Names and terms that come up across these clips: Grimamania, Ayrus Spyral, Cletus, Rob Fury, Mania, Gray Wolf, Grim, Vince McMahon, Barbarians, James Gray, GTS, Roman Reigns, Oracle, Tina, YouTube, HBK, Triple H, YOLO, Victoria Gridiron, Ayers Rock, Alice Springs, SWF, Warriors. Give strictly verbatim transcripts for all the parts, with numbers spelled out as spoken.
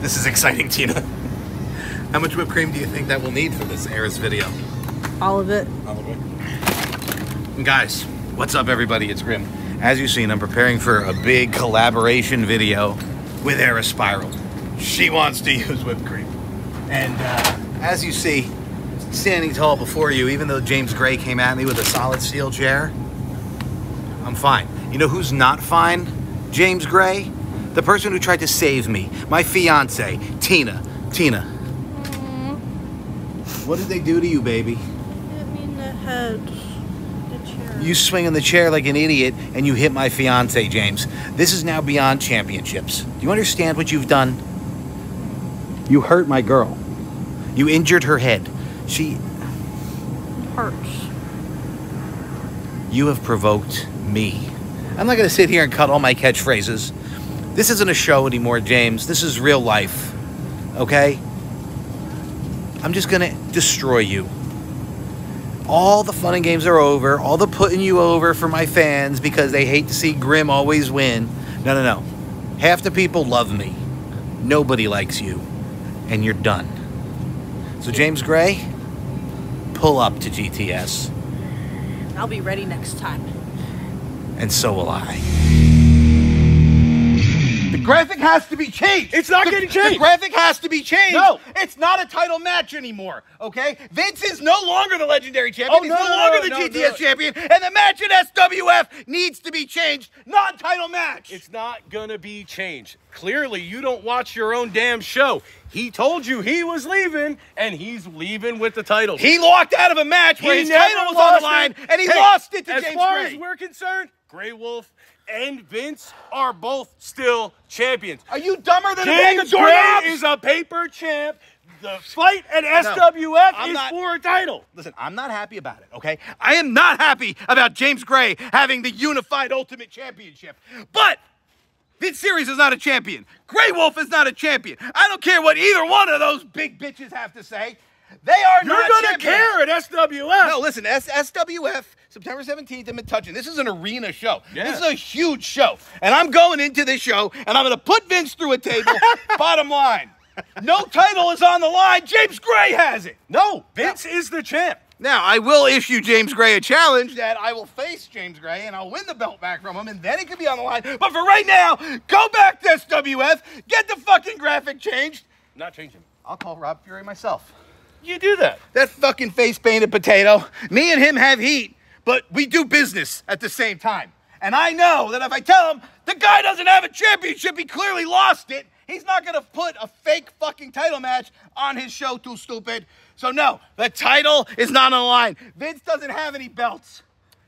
This is exciting, Tina. How much whipped cream do you think that we'll need for this Ayrus video? All of it. All of it. And guys, what's up, everybody? It's Grim. As you've seen, I'm preparing for a big collaboration video with Ayrus Spyral. She wants to use whipped cream. And uh, as you see, standing tall before you, even though James Gray came at me with a solid steel chair, I'm fine. You know who's not fine? James Gray? The person who tried to save me. My fiance, Tina. Tina. Mm. What did they do to you, baby? I mean, the head. The chair. You swing on the chair like an idiot and you hit my fiance, James. This is now beyond championships. Do you understand what you've done? You hurt my girl. You injured her head. She... It hurts. You have provoked me. I'm not going to sit here and cut all my catchphrases. This isn't a show anymore, James. This is real life, okay? I'm just going to destroy you. All the fun and games are over. All the putting you over for my fans because they hate to see Grim always win. No, no, no. Half the people love me. Nobody likes you. And you're done. So, James Gray, pull up to G T S. I'll be ready next time. And so will I. The graphic has to be changed. It's not the, getting changed. The graphic has to be changed. No. It's not a title match anymore, okay? Vince is no longer the legendary champion. Oh, He's no, no longer no, the no, G T S no. champion. And the match at S W F needs to be changed. Not title match. It's not going to be changed. Clearly, you don't watch your own damn show. He told you he was leaving, and he's leaving with the title. He walked out of a match where he his title was on the line, it. and he hey, lost it to James Gray. As far as we're concerned, Gray Wolf and Vince are both still champions. Are you dumber than James a bag of Gray is a paper champ. The fight at S W F no, is not, for a title. Listen, I'm not happy about it, okay? I am not happy about James Gray having the unified ultimate championship, but... Vince Series is not a champion. Gray Wolf is not a champion. I don't care what either one of those big bitches have to say. They are You're not gonna champions. care at S W F. No, listen, S SWF, September seventeenth, I'm in touch. This is an arena show. Yeah. This is a huge show. And I'm going into this show, and I'm going to put Vince through a table. Bottom line, no title is on the line. James Gray has it. No, Vince no. is the champ. Now, I will issue James Gray a challenge that I will face James Gray and I'll win the belt back from him and then it could be on the line. But for right now, go back to S W F, get the fucking graphic changed. Not changing. I'll call Rob Fury myself. You do that. That fucking face painted potato. Me and him have heat, but we do business at the same time. And I know that if I tell him the guy doesn't have a championship, he clearly lost it. He's not going to put a fake fucking title match on his show, too stupid. So, no, the title is not on the line. Vince doesn't have any belts.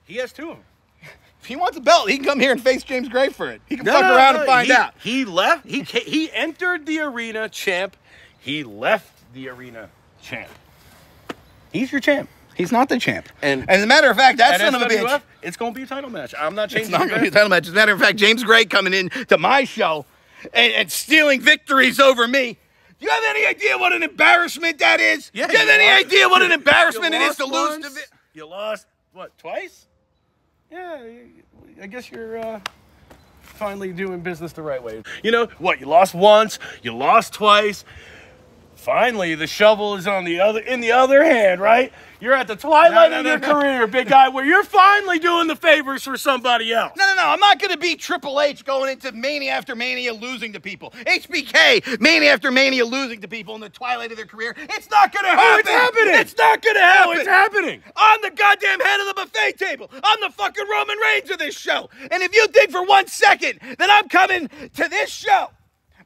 He has two of them. If he wants a belt, he can come here and face James Gray for it. He can no, fuck no, around no. and find he, out. He left. He, he entered the arena champ. He left the arena champ. He's your champ. He's not the champ. And as a matter of fact, that son of a bitch. It's going to be a title match. I'm not changing It's not going to be a title match. As a matter of fact, James Gray coming in to my show. And, and stealing victories over me. Do you have any idea what an embarrassment that is? Yeah, do you have you any lost. idea what an embarrassment it is to once, lose to Vince? You lost, what, twice? Yeah, I guess you're uh, finally doing business the right way. You know, what, you lost once, you lost twice. Finally, the shovel is on the other, in the other hand, right? You're at the twilight no, no, of your no, career, no. big guy, where you're finally doing the favors for somebody else. No, no, no. I'm not going to be Triple H going into Mania after Mania losing to people. H B K, Mania after Mania losing to people in the twilight of their career. It's not going to happen. Oh, it's happening. It's not going to happen. No, it's happening. I'm the goddamn head of the buffet table. I'm the fucking Roman Reigns of this show. And if you think for one second that I'm coming to this show,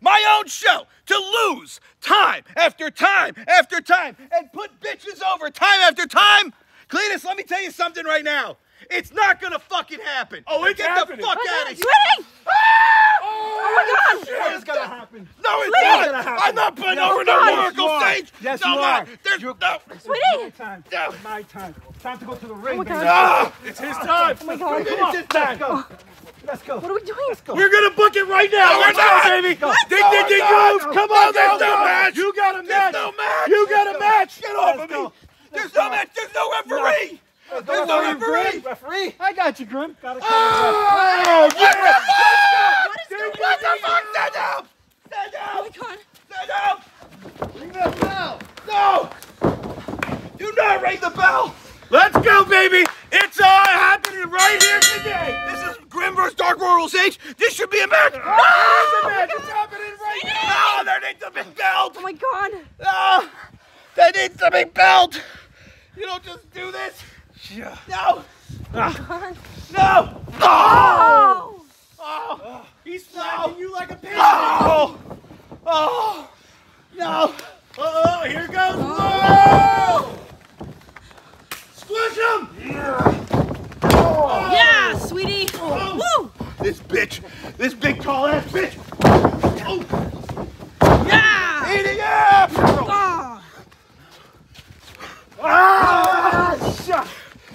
my own show, to lose time after time after time and put bitches over time after time. Cletus, let me tell you something right now. It's not gonna fucking happen. Oh, it's Get happening. the fuck oh, out of here. Ah! Oh, oh my God. Shit. It's gonna happen. No, it's not. Gonna happen. I'm not putting yes, over no Oracle stage. Yes, no, you are. There's You're, no. It's my time. No. It's my time. Time to go to the ring. Oh no, it's his time. Oh my God. Come on. It's his time. Go. Let's go. What are we doing? Let's go. We're going to book it right now. No, we're not, baby. Go. Ding, no, ding, ding, no, no. Come on, no, there's no, no match. You got a match. There's no match. You got a go. match. Get off Let's of go. me. Let's there's go. no match. There's no referee. No. There's go. no referee. Referee. I got you, Grim. Got it. Oh, oh, what the fuck? What is going on? What the fuck? Stand up. Stand up. Oh, my God. No! Ring the bell! No! Do not ring the bell! Let's go, baby! It's all happening right here today! This is Grim versus Dark Royals H. This should be a match! Oh, oh, there is a match! It's happening right now! Oh, there needs a big belt! Oh my god! Oh, there needs a big belt! You don't just do this! Yeah. No! Oh my god. No! Oh! Oh! Oh. He's slapping no. you like a pig! Oh! Oh! No! Uh-oh, here goes! Oh. No. Squish him! Yeah. Oh. Yeah, sweetie! Oh. Woo! This bitch! This big tall ass bitch! Oh. Yeah! Eating up! Oh! Ah! Oh. Shut!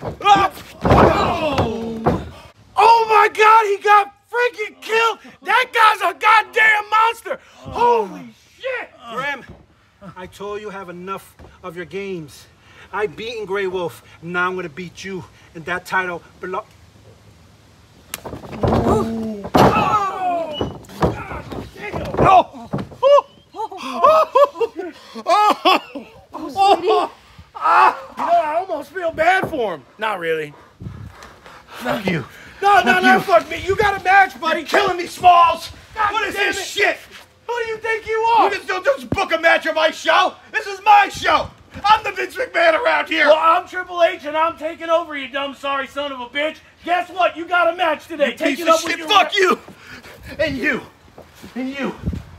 Oh. Oh. Oh my god, he got freaking killed! That guy's a goddamn monster! Oh. Holy shit! Grim, I told you have enough of your games. I beaten Gray Wolf, now I'm gonna beat you, and that title belong. Oh. Oh. Oh. Oh. Oh. Oh. Oh. Ah, you know, I almost feel bad for him. Not really. Fuck you. No, no, no, fuck me. You got a match, buddy. You're killing me, Smalls. God what is this it. shit? Who do you think you are? You just don't just book a match on my show. This is my show. I'm the Vince McMahon around here. Well, I'm Triple H, and I'm taking over, you dumb, sorry son of a bitch. Guess what? You got a match today. You Take piece it up of with shit. Your fuck you. And you. And you.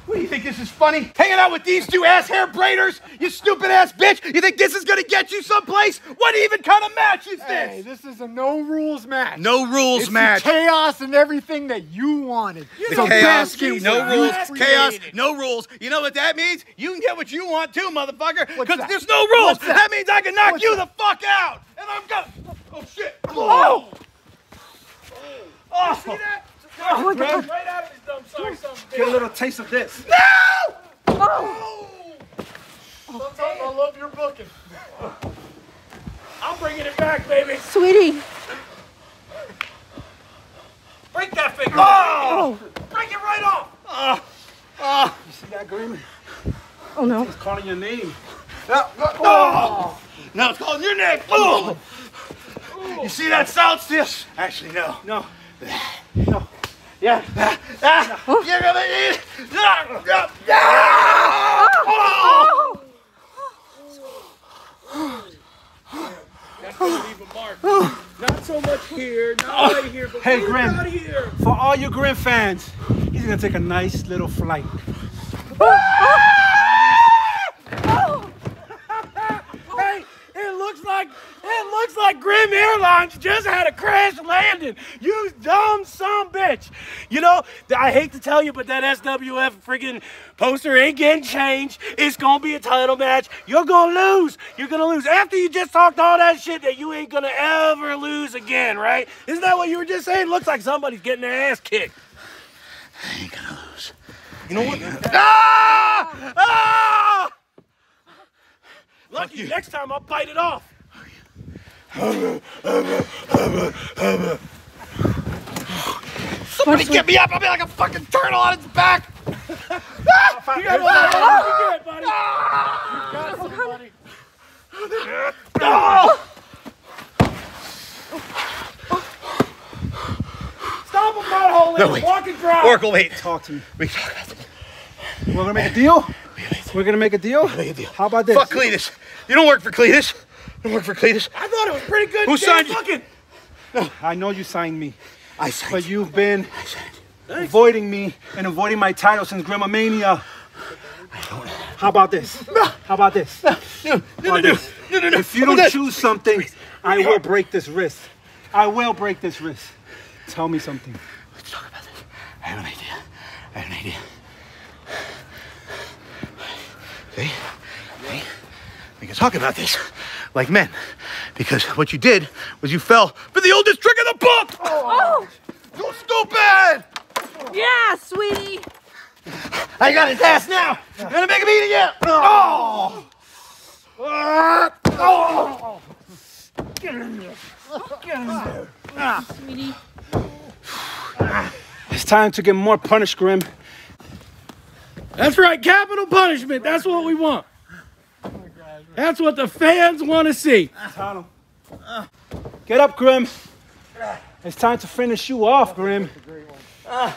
What do you think, this is funny? Hanging out with these two ass hair braiders, you stupid ass bitch. You think this is gonna get you someplace? What even kind of match is this? Hey, this is a no rules match. No rules it's match. The chaos and everything that you wanted. The so chaos, basket, no rules, chaos, no rules. You know what that means? You can get what you want too, motherfucker. Because there's no rules. That? that means I can knock What's you that? the fuck out. And I'm gonna. Oh shit. Oh. Oh. You see that? Oh my God. Right out of his dumb sorry son of a bitch. Get a little taste of this. No! Oh! Sometimes I love your booking. I'm bringing it back, baby. Sweetie. Break that finger. Oh! Break it right off. Uh, uh. You see that, Grim? Oh, no. It's calling your name. No, no. Oh. Now it's calling your name. Oh. Oh. You see that sound still? Actually, no. No. No. Yeah. Ah, ah, no. You're gonna eat. No, no, no. Oh. Oh. That's gonna leave a mark. Oh. Not so much here, not oh. right here, but hey, Grim, out of here. For all you Grim fans, he's gonna take a nice little flight. Oh. Hey, it looks like it looks like Grim Airlines just had a crash landing. You dumb son bitch. You know, I hate to tell you, but that S W F freaking poster ain't getting changed. It's gonna be a title match. You're gonna lose. You're gonna lose. After you just talked all that shit that you ain't gonna ever lose again, right? Isn't that what you were just saying? Looks like somebody's getting their ass kicked. I ain't gonna lose. You know what? Ah! Ah! Lucky, next time I'll bite it off. Somebody get me up! I'll be like a fucking turtle on its back! You got buddy! You got Stop him, butthole! No, wait. Walk and drive! Oracle, wait. Talk to me. Wait, talk about this. We're gonna make a deal? We're gonna make a deal? We're gonna make a deal. How about this? Fuck Cletus! You don't work for Cletus! Don't work for Cletus. I thought it was pretty good. Who signed you? Fucking... No, I know you signed me. I signed But you've been I signed. avoiding me and avoiding my title since Grimamania. I don't know. How about this? No. How about this? No, no, no, no, this? no, no, no. If you don't no. choose something, I will break this wrist. I will break this wrist. Tell me something. Let's talk about this. I have an idea. I have an idea. See? See? We can talk about this. Like men, because what you did was you fell for the oldest trick in the book. Oh, you stupid! Yeah, sweetie. I got his ass now. I'm gonna make him eat again. Oh! Oh! Get in there! Get in there, sweetie. It's time to get more punished, Grim. That's right, capital punishment. That's what we want. That's what the fans want to see. Get up, Grim. It's time to finish you off, Grim. I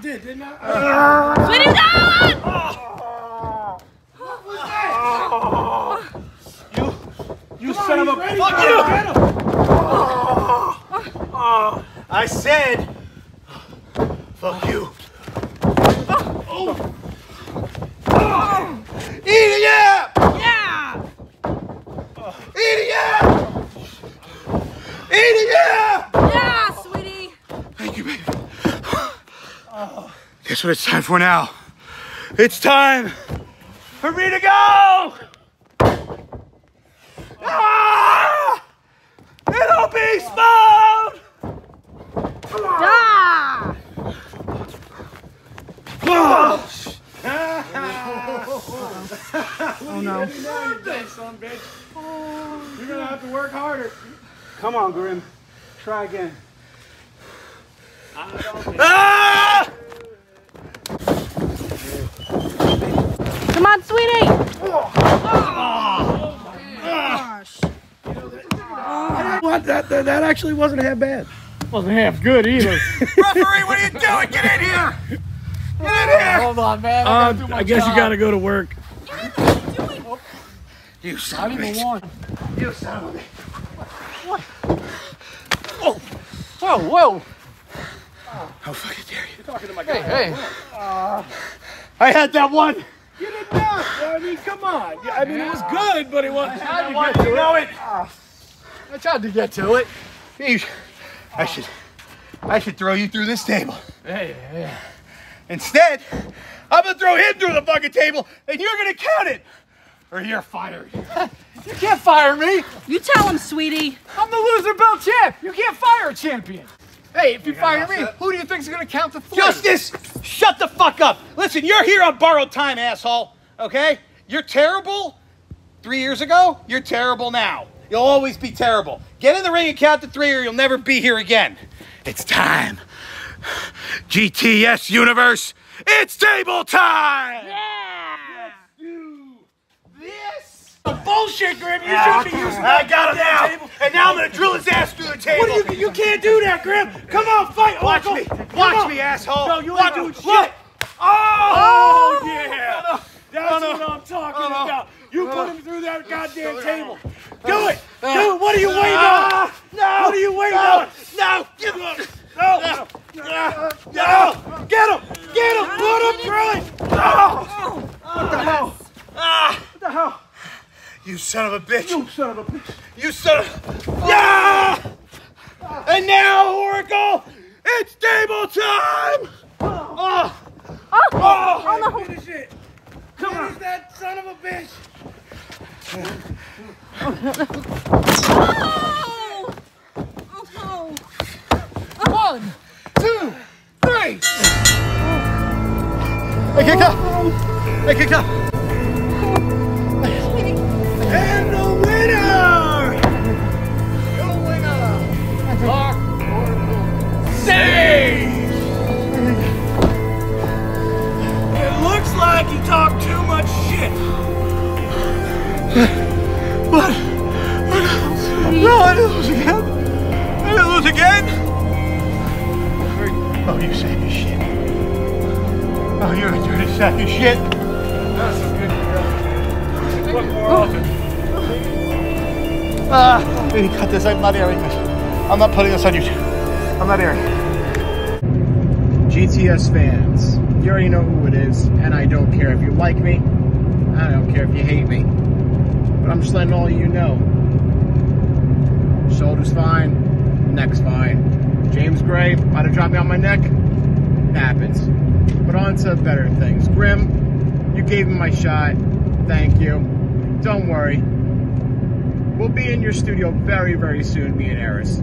did, didn't I? What is that? What was that? You, you son of a... Fuck you! I said... Fuck you. Oh! Oh. Eat it up! Yeah! Oh. Eat it up! Eat it up! Yeah, sweetie! Thank you, babe. Oh. Guess what it's time for now? It's time for me to go! Oh. Ah! It'll be smoked! Ah! Oh. Oh no. You're gonna have to work harder. Come on, Grim. Try again. Ah! Come on, sweetie! Oh, oh my gosh. I didn't want that, that that actually wasn't half bad. Wasn't half good either. Referee, what are you doing? Get in here! Get in here! Hold on, man. I, um, do my I guess job. You gotta go to work. Get in there, what are you doing? You son of a bitch. You son of a bitch. What? Whoa! Whoa, whoa! How fucking dare you? You're talking to my guy. Hey, hey. Uh, I had that one! You did not! I mean, come on. I mean, it was good, but it wasn't. How'd you get to know it? I tried to get to it. I should, I should throw you through this table. Hey, hey. Instead, I'm gonna throw him through the fucking table, and you're gonna count it, or you're fired. You can't fire me. You tell him, sweetie. I'm the loser belt champ. You can't fire a champion. Hey, if you, you fire me, it? Who do you think's gonna count the three? Justice, shut the fuck up. Listen, you're here on borrowed time, asshole. Okay? You're terrible three years ago. You're terrible now. You'll always be terrible. Get in the ring and count to three, or you'll never be here again. It's time. G T S universe, it's table time! Yeah! Let's do this! The bullshit, Grim, you yeah, shouldn't be using that. I got him now, table. And now I'm gonna drill his ass through the table. What are you, you can't do that, Grim! Come on, fight! Watch Oracle. me, watch Come me, on. asshole! No, you ain't doing shit! What? Oh, oh, yeah! No, no. That's no, no. what I'm talking no, no. about. You no. put him through that goddamn no. table. No. Do it! No. Do it! What are you waiting no. on? No! What are you waiting no. on? No! Give no. up! No! no. no. no. no. Get him! Get him! Put him through it! Oh. What the hell? Ah. What the hell? You son of a bitch! You son of a bitch! You son of a... Yeah! Ah. And now, Oracle, it's table time! Oh! Oh! Oh! oh. oh. Finish it! Come on! Finish that son of a bitch! Oh! Oh no! One, two, three! Hey, kick up! Hey, kick up! And the winner! The winner! Mark Oracle Sage! It looks like you talked too much shit. What? No, I didn't lose again! I didn't lose again! Oh, you said your shit. Oh, you're a dirty sack of shit. That's so good girl. What more often? Ah, baby, cut this. I'm not airing this. I'm not putting this on YouTube. I'm not airing. G T S fans, you already know who it is, and I don't care if you like me. I don't care if you hate me. But I'm just letting all of you know. Shoulder's fine. Neck's fine. James Gray might have dropped me on my neck. It happens. But on to better things. Grim, you gave me my shot. Thank you. Don't worry. We'll be in your studio very, very soon, me and Ayrus.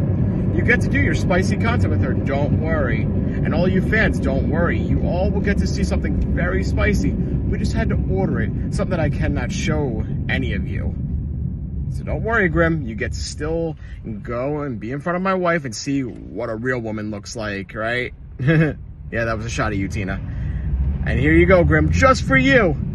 You get to do your spicy content with her. Don't worry. And all you fans, don't worry. You all will get to see something very spicy. We just had to order it. Something that I cannot show any of you. So don't worry, Grim. You get to still go and be in front of my wife and see what a real woman looks like, right? Yeah, that was a shot at you, Tina. And here you go, Grim, just for you.